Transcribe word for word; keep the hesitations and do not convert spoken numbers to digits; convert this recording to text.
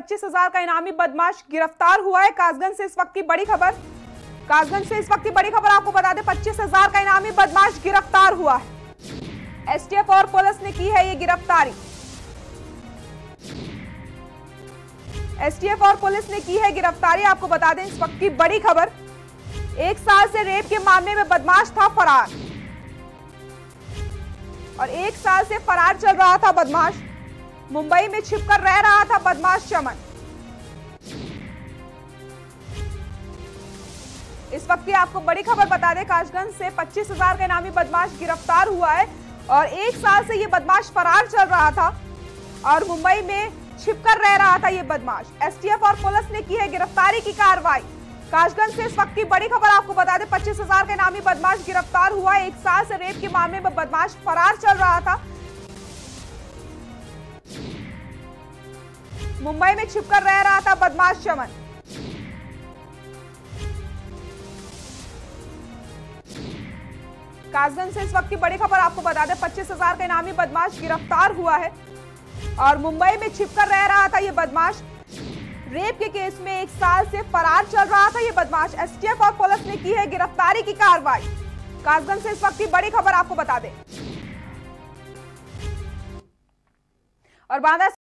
पच्चीस हजार का इनामी बदमाश गिरफ्तार हुआ है। कासगंज से इस वक्त की बड़ी खबर, कासगंज से इस वक्त की बड़ी खबर आपको बता दें, पच्चीस हजार का इनामी बदमाश गिरफ्तार हुआ है। एसटीएफ और पुलिस ने की है ये गिरफ्तारी, एसटीएफ और पुलिस ने की है गिरफ्तारी। आपको बता दें इस वक्त की बड़ी खबर, एक साल से रेप के मामले में बदमाश था फरार, और एक साल से फरार चल रहा था बदमाश, मुंबई में छिपकर रह रहा था बदमाश चमन। इस वक्त की आपको बड़ी खबर बता दें, कासगंज से पच्चीस हजार का इनामी बदमाश गिरफ्तार हुआ है, और एक साल से ये बदमाश फरार चल रहा था और मुंबई में छिपकर रह रहा था ये बदमाश। एसटीएफ और पुलिस ने की है गिरफ्तारी की कार्रवाई। कासगंज से इस वक्त की बड़ी खबर आपको बता दें, पच्चीस हजार का इनामी बदमाश गिरफ्तार हुआ। एक साल से रेप के मामले में बदमाश फरार चल रहा था, मुंबई में छिपकर रह रहा था बदमाश चमन। कासगंज से इस वक्त की बड़ी खबर आपको बता दें, पच्चीस हजार का इनामी बदमाश गिरफ्तार हुआ है और मुंबई में छिपकर रह रहा था ये बदमाश। रेप के केस में एक साल से फरार चल रहा था ये बदमाश। एसटीएफ और पुलिस ने की है गिरफ्तारी की कार्रवाई। कासगंज से इस वक्त की बड़ी खबर आपको बता दें। और बांदा